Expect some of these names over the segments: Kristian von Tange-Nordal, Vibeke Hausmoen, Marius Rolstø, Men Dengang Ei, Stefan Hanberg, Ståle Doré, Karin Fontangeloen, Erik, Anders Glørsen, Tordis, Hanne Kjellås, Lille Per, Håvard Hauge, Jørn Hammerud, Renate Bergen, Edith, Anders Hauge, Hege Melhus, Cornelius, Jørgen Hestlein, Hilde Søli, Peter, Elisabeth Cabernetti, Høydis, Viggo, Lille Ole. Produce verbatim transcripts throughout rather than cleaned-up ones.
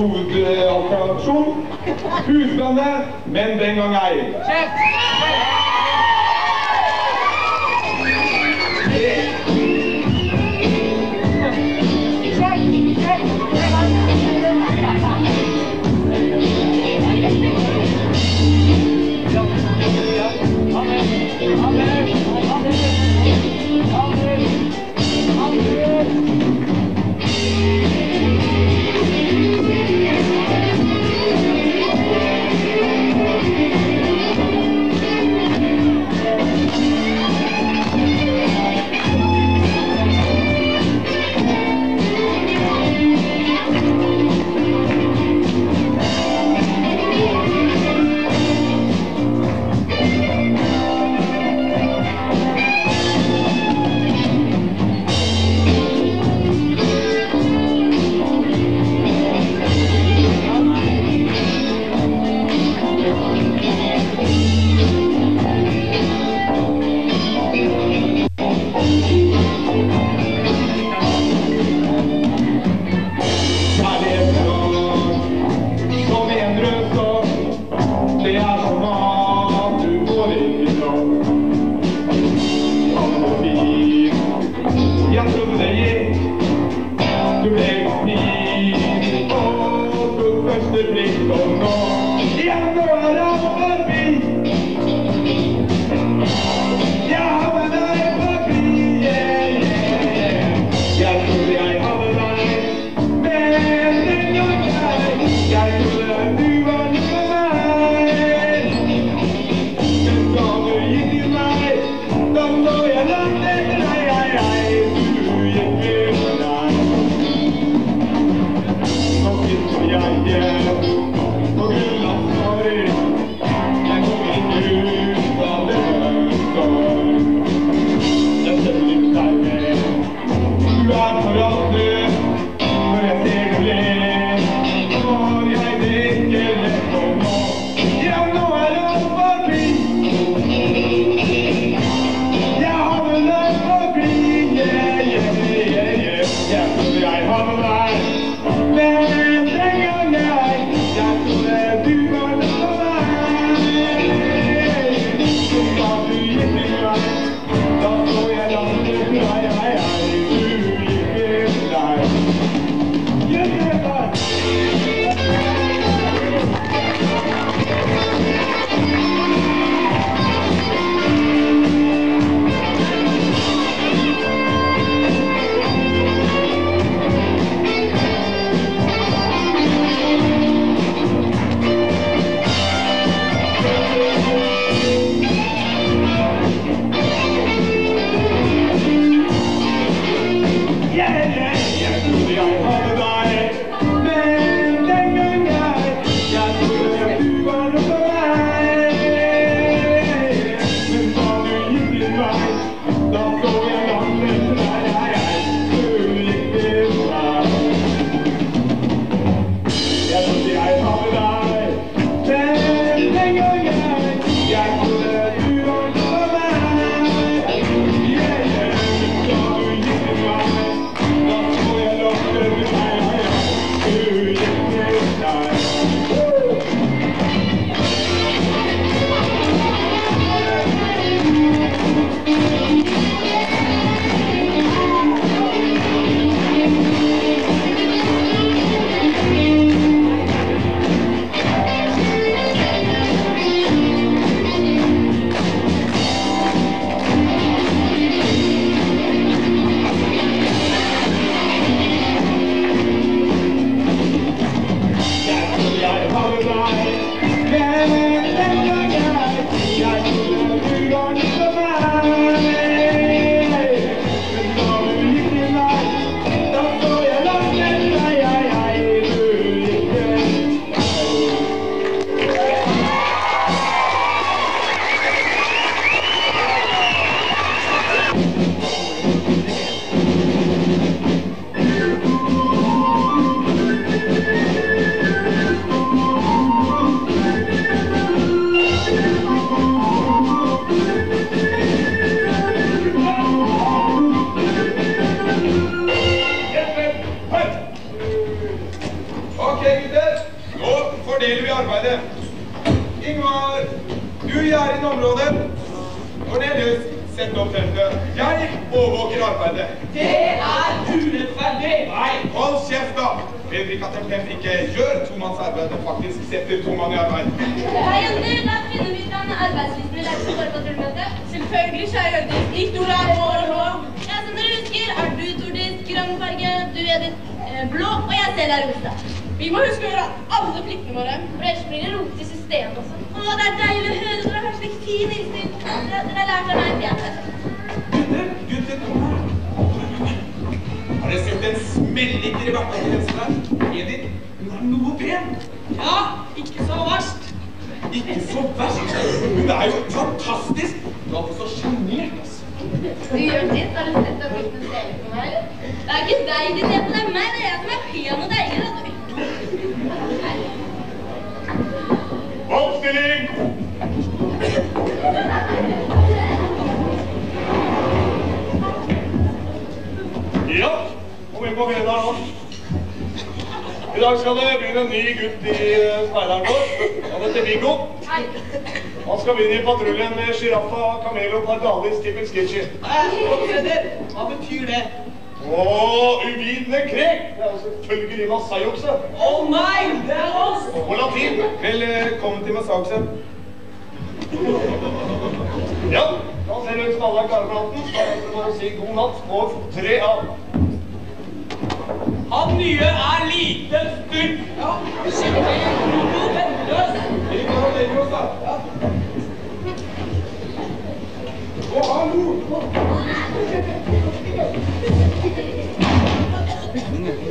hovedoperasjon. Huslandet, men den gang ei. sett opp feltet. Jeg overvåker arbeidet. Det er urettferdig! Nei, hold kjeft da! Vet dere ikke at en pep ikke gjør tomannsarbeid, men faktisk setter tomann i arbeid? Hei, Ander, la oss finne ut av arbeidslisten i læreste forpatrullmøte. Selvfølgelig, kjære Høydis. Ditt ord er hår og hår. Ja, som dere husker, er du Tordis, grønnfarge, du Edith, blå, og jeg selv er rosa. Vi må huske å gjøre alle pliktene våre, for ellers blir det rot i systemet også. Åh, det er deilig å høre, dere har kanskje ikke fin innsyn. Dere har lært av meg en fjerde. Gutter, gutter, kom her. Har dere sett en smellitter i hvertfall? Edith, hun er noe pen. Ja, ikke så verst. Ikke så verst? Hun er jo fantastisk. Du har fått så sjenert, altså. Du gjør sitt, har du sett deg blitt en serie på meg, eller? Det er ikke deg, ditt hjelp, det er meg, det er jeg som er pen og deilig, da. Oppstilling! Ja, kom inn på fredag nå. I dag skal det begynne en ny gutt i speileren vår. Han heter Viggo. Han skal begynne i patruljen med giraffa, kamel og pardalis til Pilskitschi. Hva betyr det? Åh, uvidende krek! Det er jo selvfølgelig Masai-okse. Åh nei, det er oss! På latin! Velkommen til Masai-okse. Ja, da ser vi ut som alle er karplaten. Da er det bare å si god natt og tre av. Han nye er lite styrt! Ja, vi kjenner en god og vennløs! Vi kan ha dere oss da! Ja. Åh, hallo! Åh! Thank you.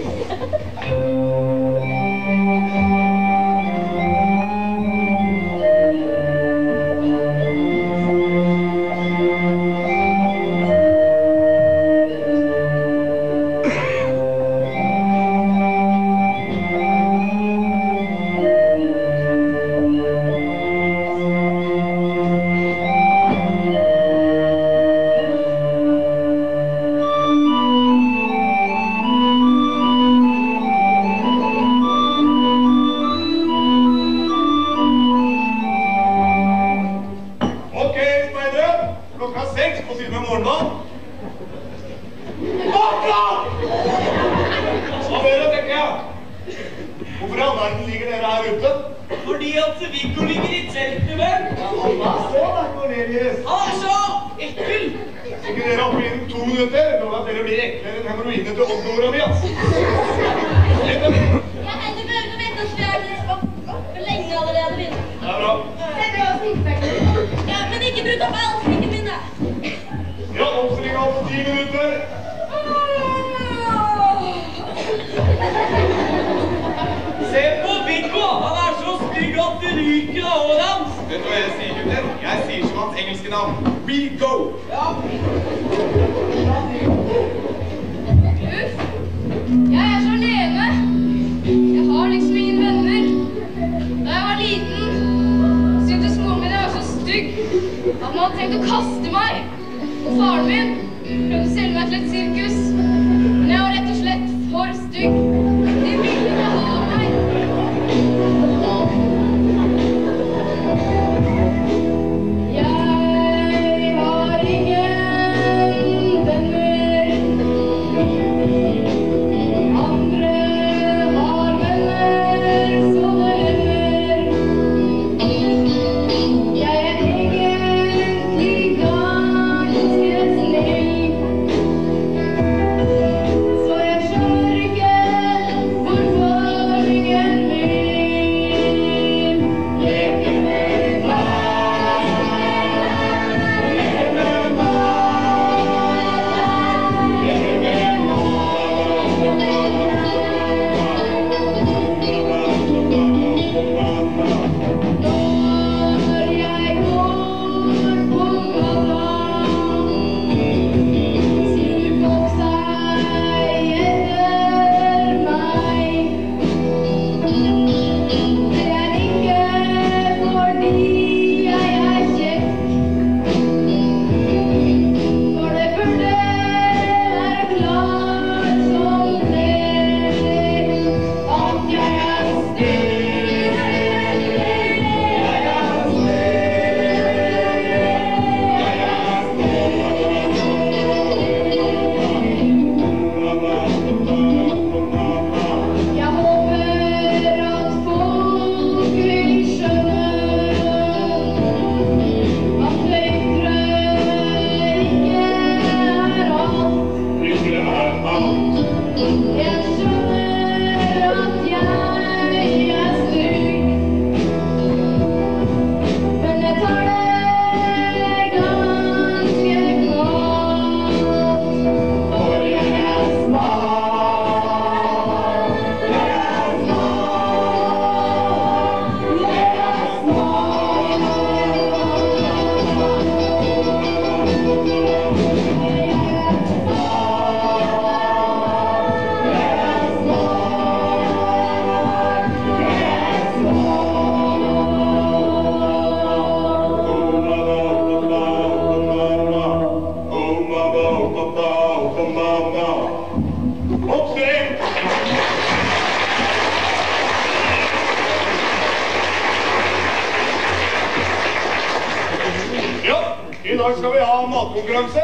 ha matkonkurranse.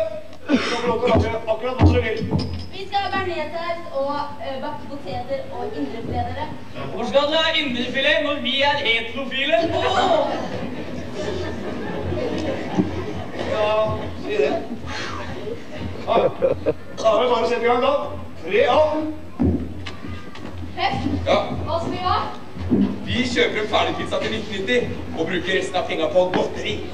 Du kan få lov til å lage akkurat hva du vil. Vi skal ha bearnéssaus og bakte poteter og indrefiletere. Hvor skal dere ha indrefilet når vi er heterofile? Ja, si det. Da har vi bare sett i gang da. Tre av. Heft, hva skal vi ha? Vi kjøper en ferdig pizza til nitten nitti og bruker resten av penger på godteri. Ok,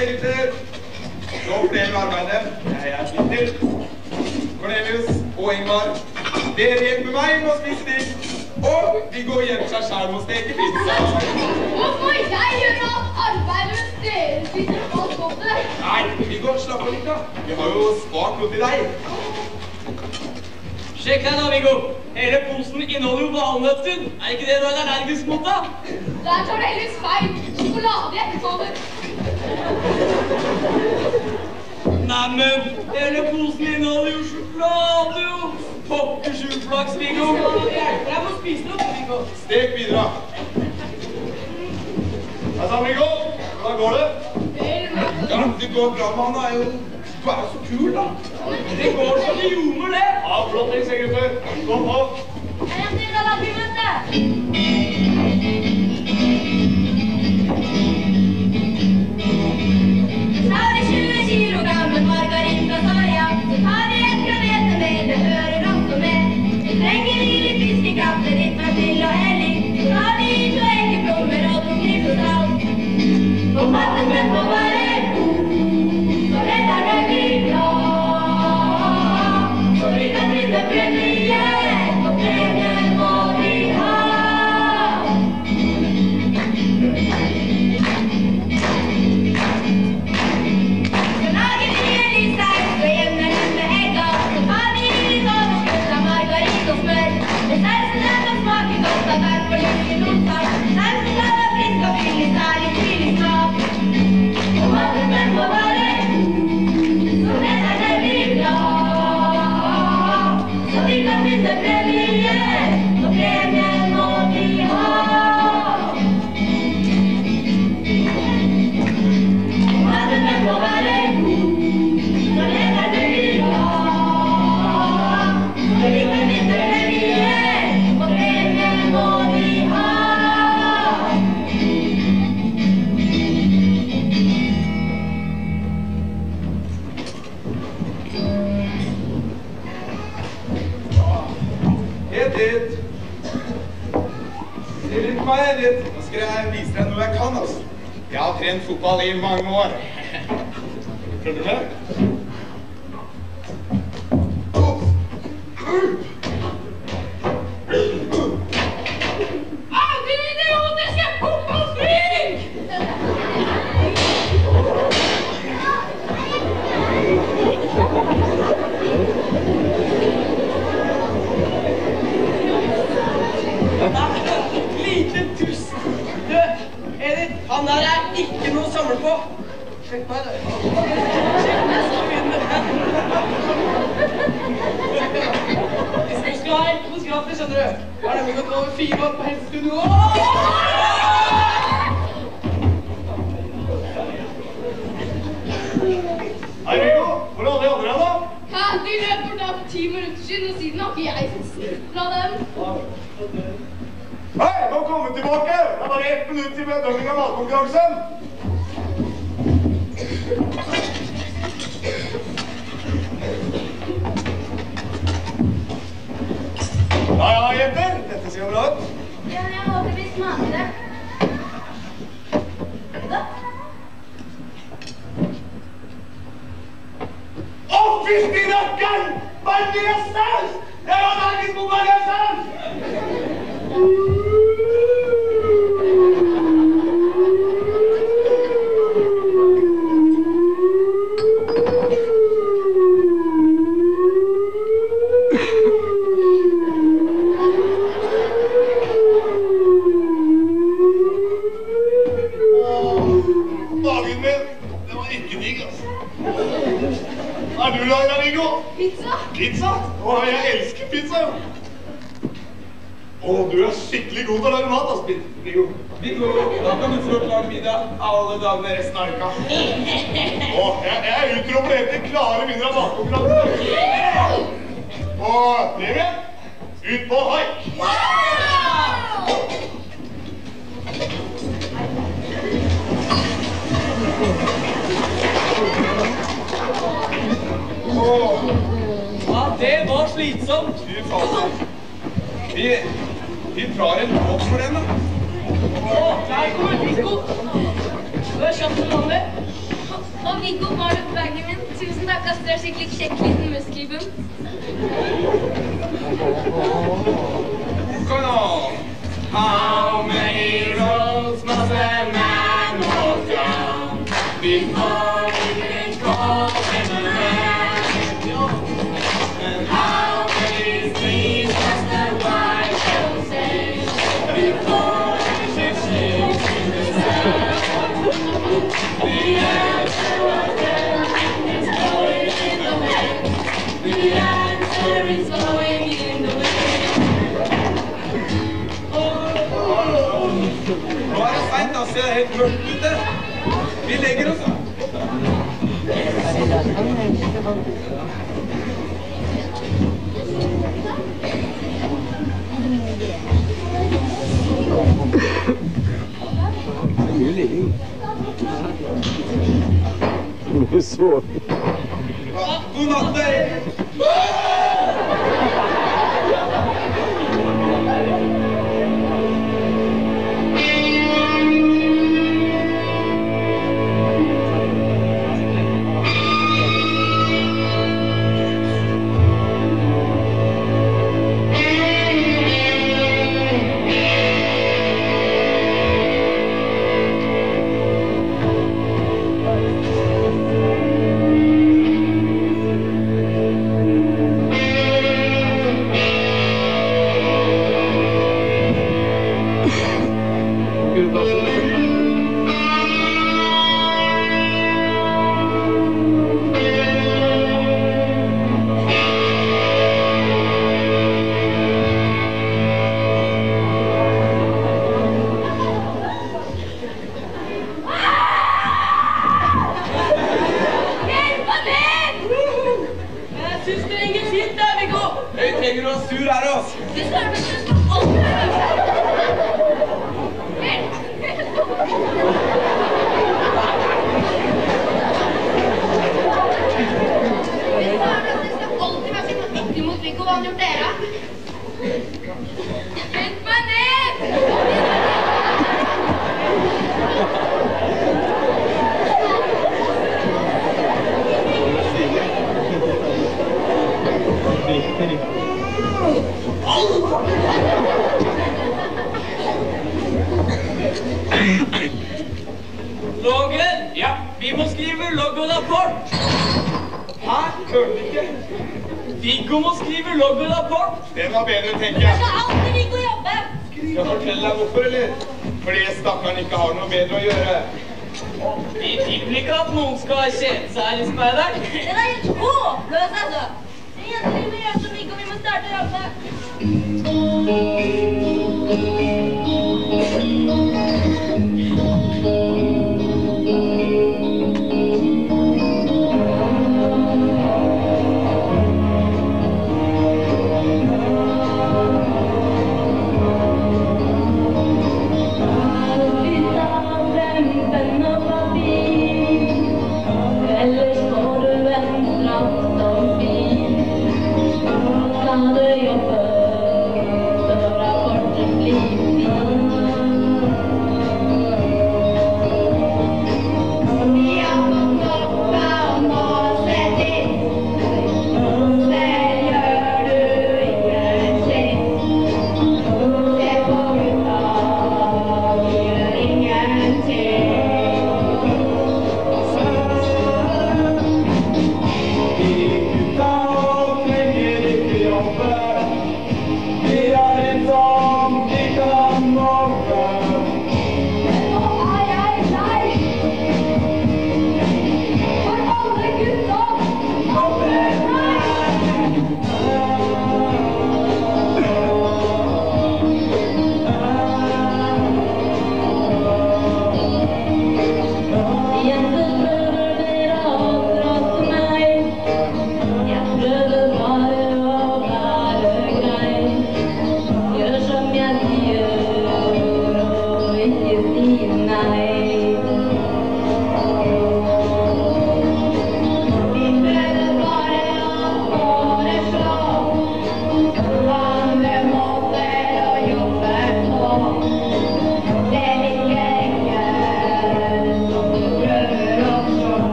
gutter. Nå fordeler vi arbeidet. Peter, Cornelius og Ingmar, dere hjelper meg med å spise ting, og de går hjem seg skjerm og steker pizza. Hvorfor jeg gjør alt arbeidet med dere spiser folk på det? Nei, vi går slapp av litt da. Vi har jo spart noe til deg. Sjekk deg da, Viggo. Hele posen inneholder jo valnøtter. Er ikke det du er allergisk mot da? Der tar det helst feil. Sjokolade etterkommer. Nei, men hele posen inneholder jo sjokolade, jo! Pokker sjuflaks, Viggo! Jeg må spise noe, Viggo! Stek videre! Jeg sa, Viggo! Hvordan går det? Ja, det går bra, mann. Det er jo bare så kul, da! Det går som det ljomer, det! Ja, flott, jeg ser, gutter! Kom på! Jeg er til å lage møte! Saure tjue kilogram med margarita tar jeg av. Det tar jeg et gravete med, det hører også med. Det trenger vi litt fiskekapp, det ditt meg til og hellig. Det tar vi i to ekeplommer og to klipp og salt. På matten med på bare god, så rett er det gryta. Så gryta blir det premie, og premie må vi ha. Nå skal jeg vise deg noe jeg kan, altså. Jeg har trent fotball i mange år. Prøver du med? Au, du idiotiske fotballfrik! Han der er ikke noe å samle på. Sjekk meg der. Sjekk meg så mye. Hvis du skal ha heltmoskaffer, skjønner du. Har nemlig gått over fire år på helsestudio. Hei, Viggo. Hvor er alle de andre her da? Hæ, de løp bort da for ti minutter siden, og siden har ikke jeg fått snitt fra dem. Hei, nå kommer vi tilbake! Det er bare ett minutt til bedømming av matkonkurransen! Ja, ja, jenter! Dette ser jo bra ut. Ja, jeg håper vi smaker det. Da? Å, fisk i nakken! Bearnéssaus! Jeg har laget på bearnéssaus! Pizza? Åh, jeg elsker pizza! Åh, du er skikkelig god til å lage mat, ass, Viggo. Viggo, da kan du fort lage middag alle dagene resten av uka. Åh, jeg er utrolig etter klare vinner av matkonkurransen. Og Levi, ut på haik! Ja, det var slitsomt. Vi, vi drar en båt for den, da. Åh, der kommer Viggo. Du er kjapt som vanlig. Og Viggo var det på bagen min. Tusen takk, ass, du er skikkelig kjekk liten muskelbund. Kom nå. How many rolls must a man walk down before he can call him a man? Det er helt mørkt ute. Vi legger oss da. Det er mye ligging. Det blir så. God natt, dere! Thank you.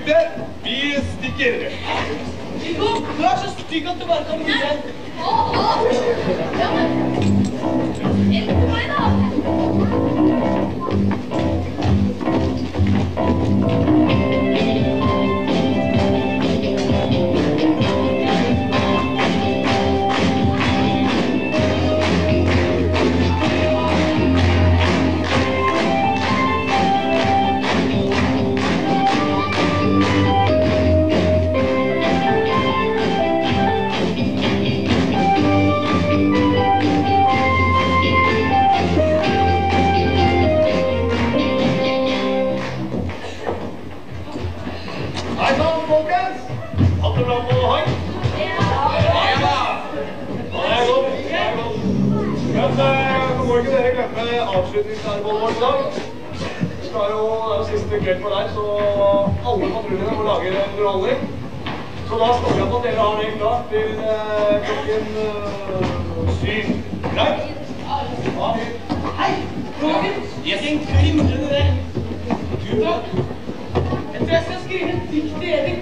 gutter, vi stikker. Viggo, du er så stygg at du bare kan bli. Åh, åh. Ja, men. Hjelp meg da. Avslutningsarbeidet vårt i dag. Vi skal jo, det er jo siste kveld for deg, så alle patruljene må lage en underholdning. Så da står vi at dere har det klart til klokken syv. Greit? Ja. Hei, klokken! Jeg tenkte du himler det der. Du da? Jeg tror jeg skal skrive et dikt i Erik.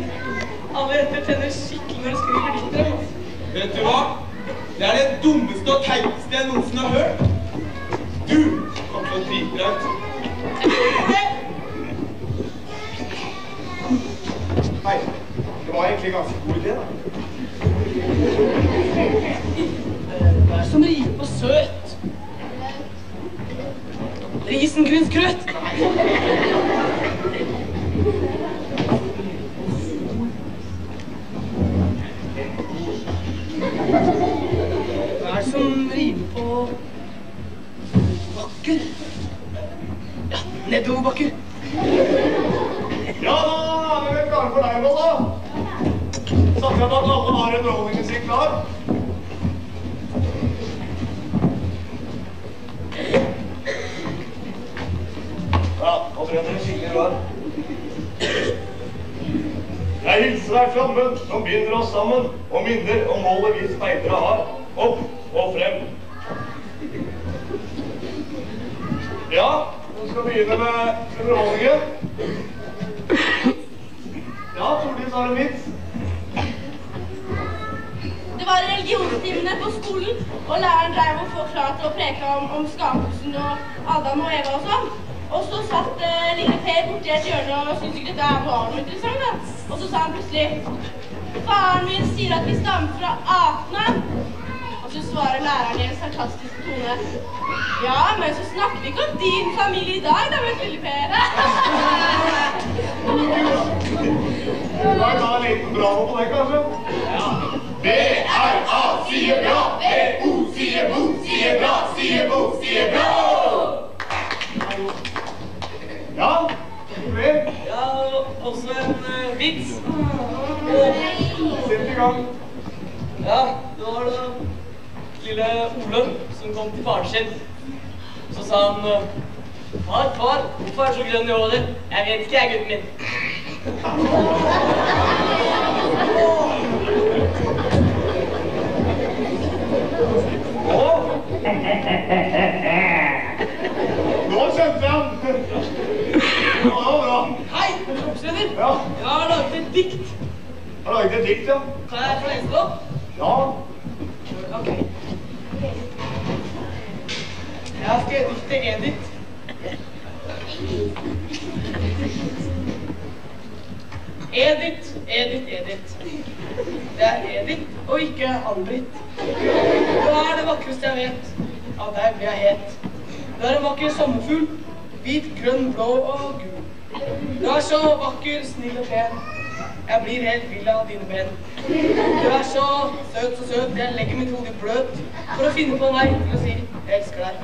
Alle retter tenner skikkelig når du skriver diktet. Vet du hva? Det er det dummeste og teiteste jeg noensinne har hørt. Du kom til å drite deg ut. Hei, det var egentlig ganske god idé, da. Hva er som rimer på søt? Risengrynsgrøt. Hva er som rimer på... Bakker? Ja, nedoverbakker. Ja, da er vi vel klare for deg, Bål, da. Satt jeg at alle har en rollingen sin klar. Ja, nå tror jeg det er skikkelig klar. Jeg hilser deg flammen, som binder oss sammen, og minner om målet vi speidere har. Opp og frem. Ja, nå skal vi begynne med underholdningen. Ja, Tordis har en vits. Det var religionstimene på skolen, og læreren drev og forklarte og preka om, om skapelsen og Adam og Eva og sånn. Og så satt uh, Lille Per borti et hjørne og syntes ikke dette var noe interessant, da. Og så sa han plutselig, faren min sier at vi stammer fra Atna. Og så svarer læreren i en sarkastisk tone. Ja, men så snakker vi ikke om din familie i dag, da, med Lille Per. Det var da en liten bravo på deg, kanskje? Ja. B R A sier bra, B O sier bo, sier bra, sier bo, sier bra! Ja, mer? Ja, også en uh, vits. Sett i gang. Ja, nå har du... Lille Ole, som kom til faren sin. Så sa han, far, far, hvorfor er du så grønn i håret? Jeg vet ikke, jeg, gutten min. Åh! Nå kjente jeg han. Ja, det var bra. Hei, oppstønder. Ja. Jeg har laget et dikt. Har du laget et dikt, ja? Kan jeg få lese det opp? Ja. Ok. Jeg skal dikte Edith. Edith, Edith, Edith. Det er Edith, og ikke Ann-Britt. Du er det vakreste jeg vet. Av deg blir jeg het. Du er en vakker sommerfugl. Hvit, grønn, blå og gul. Du er så vakker, snill og pen. Jeg blir helt vill av dine ben. Du er så søt, så søt. Jeg legger mitt hode bløt for å finne på meg til å si jeg elsker deg.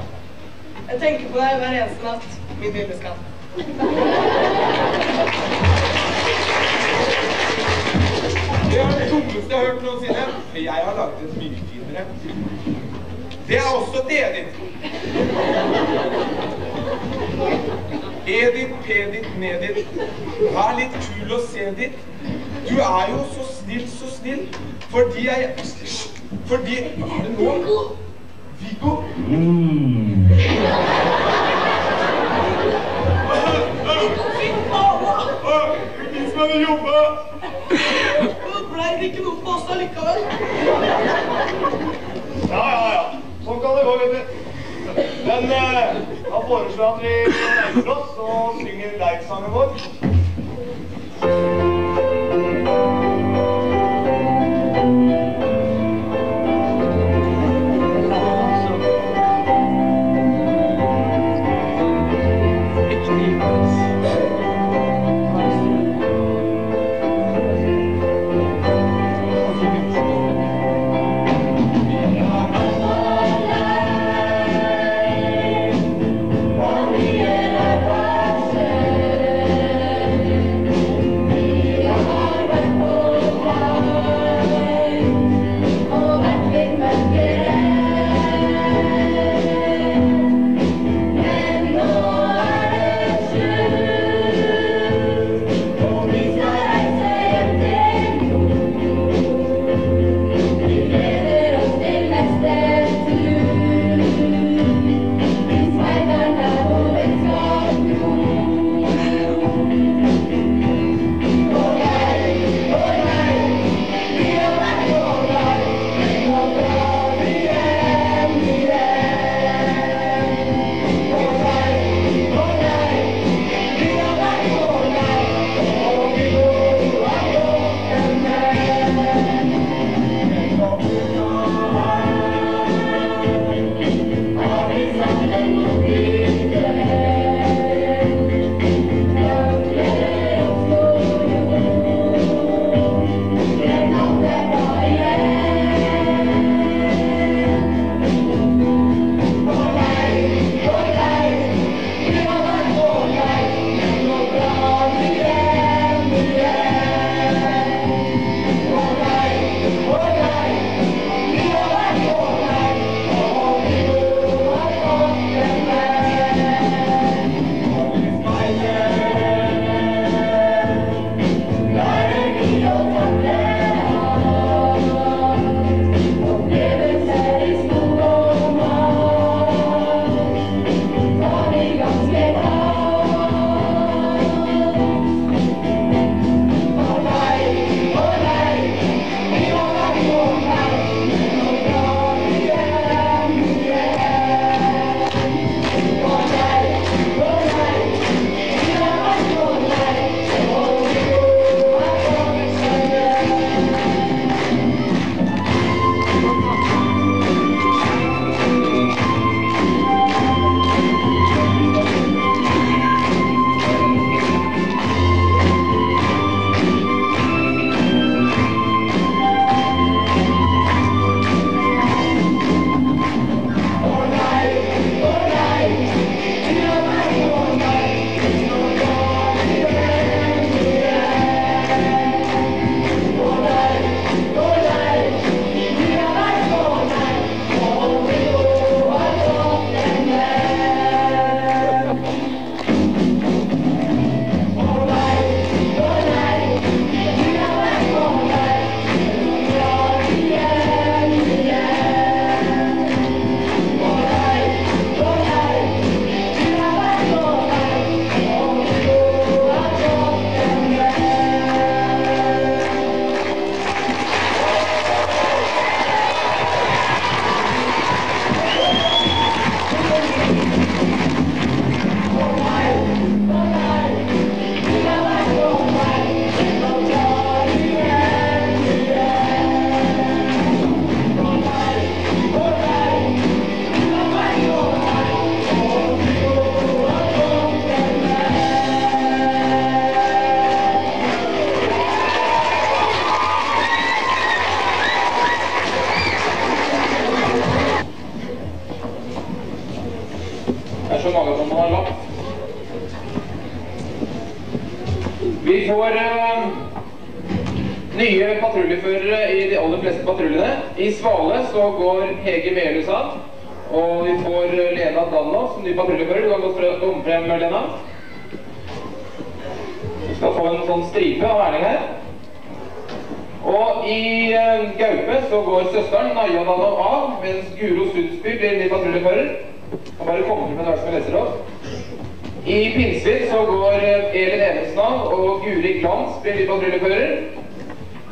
Jeg tenker på deg hver eneste natt, min lille skatt. Det er det dummeste jeg har hørt noensinne, for jeg har laget et mye finere. Det er også til Edith. Edith, Pedith, Medith, vær litt kul å se ditt. Du er jo så snill, så snill, fordi jeg... Fordi... Hva er det nå? Viggo? Mm. Viggo, fint, mamma! Hva er det som er det jo? Men eh, da foreslår at vi nærmer oss og synger leitsangen vår.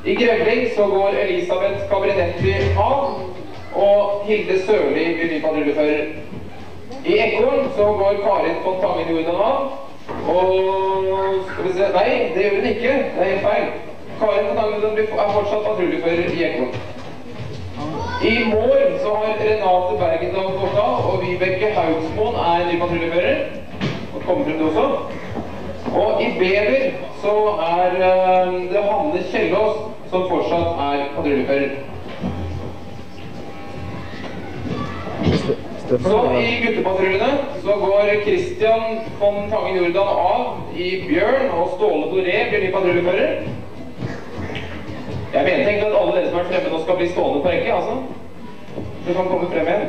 I grevling så går Elisabeth Cabernetti av, og Hilde Søli blir ny patruljefører. I ekorn så går Karin Fontangeloen, og skal vi se, nei, det gjør hun ikke, det er feil. Karin Fontangeloen er fortsatt patruljefører i ekorn. I mål så har Renate Bergen av Forstad, og Vibeke Hausmoen er ny patruljefører. Og kommer frem det også. Og i bever så er det Hanne Kjellås som fortsatt er patruljefører. Så i guttepatrullene så går Kristian von Tange-Nordal av i bjørn, og Ståle Doré blir ny patruljefører. Jeg mener tenkt at alle dere som er fremme nå skal bli stående på rekke, altså. Du kan komme frem igjen.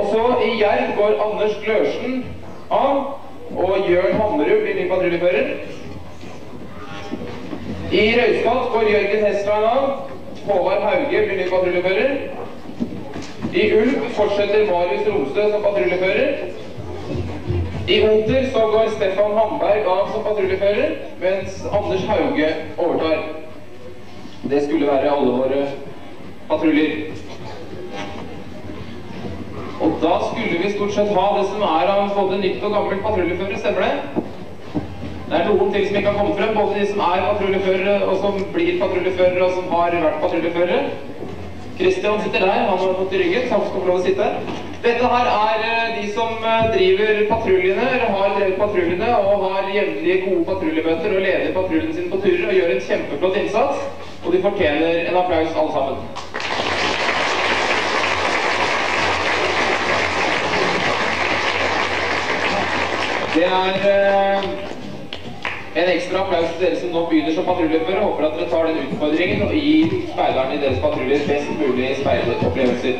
Og så i Gjørg går Anders Glørsen av, og Jørn Hammerud blir ny patruljefører. I Røyskatt går Jørgen Hestlein av, Håvard Hauge blir ny patruljefører. I ulv fortsetter Marius Rolstø som patruljefører. I otter så går Stefan Hanberg av som patruljefører, mens Anders Hauge overtar. Det skulle være alle våre patruljer. Og da skulle vi stort sett ha det som er av både nytt og gammelt patruljefører, stemmer det? Det er noen ting som ikke har kommet frem, både de som er patruljefører og som blir patruljefører og som har vært patruljefører. Kristian sitter der, han har fått i ryggen, så han skal få lov å sitte. Dette her er de som driver patruljene, eller har drevet patruljene, og har jevnlige gode patruljemøter og leder patruljen sin på turer og gjør en kjempeflott innsats, og de fortjener en applaus alle sammen. Det er en ekstra applaus til dere som nå begynner som patruljefører, og håper at dere tar den utfordringen og gir speilerne i deres patruljer best mulig speileopplevelser.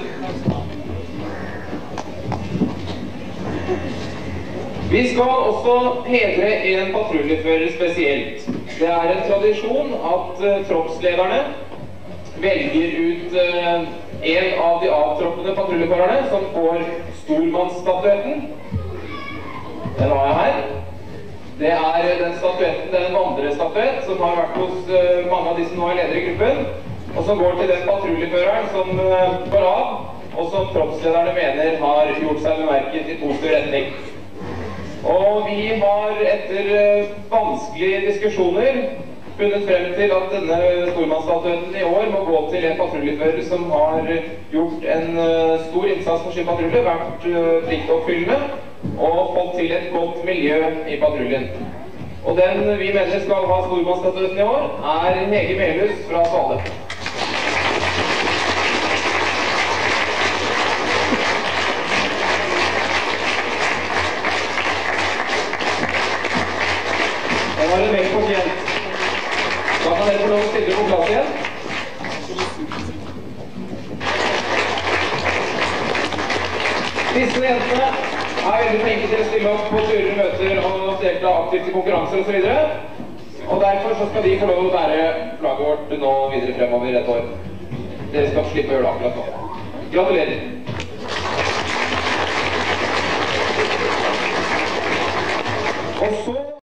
Vi skal også hedre en patruljefører spesielt. Det er en tradisjon at troppslederne velger ut en av de avtroppende patruljeførerne som får stormannsstatuetten. Den har jeg her. Det er den statuetten, den vandrestatuett, som har vært hos uh, mange av de som nå er leder i gruppen, og som går til den patruljeføreren som uh, går av, og som troppslederne mener har gjort seg bemerket i positiv retning. Og vi har etter uh, vanskelige diskusjoner funnet frem til at denne stormannsstatuetten i år må gå til en patruljefører som har gjort en uh, stor innsats for sin patrulje, vært uh, pliktoppfyllende, og fått til et godt miljø i patruljen. Og den vi mener skal ha stormannsstatuetten i år, er Hege Melhus fra Svale. Det var en veldig fortjent. Da kan dere få lov å sitte på plass igjen. Disse jentene er veldig flinke til å stille opp på turer, møter og delta aktivt i konkurranser og så videre. Og derfor så skal de få lov å bære flagget vårt nå videre fremover et år. Dere skal slippe å gjøre det akkurat nå. Gratulerer! Og så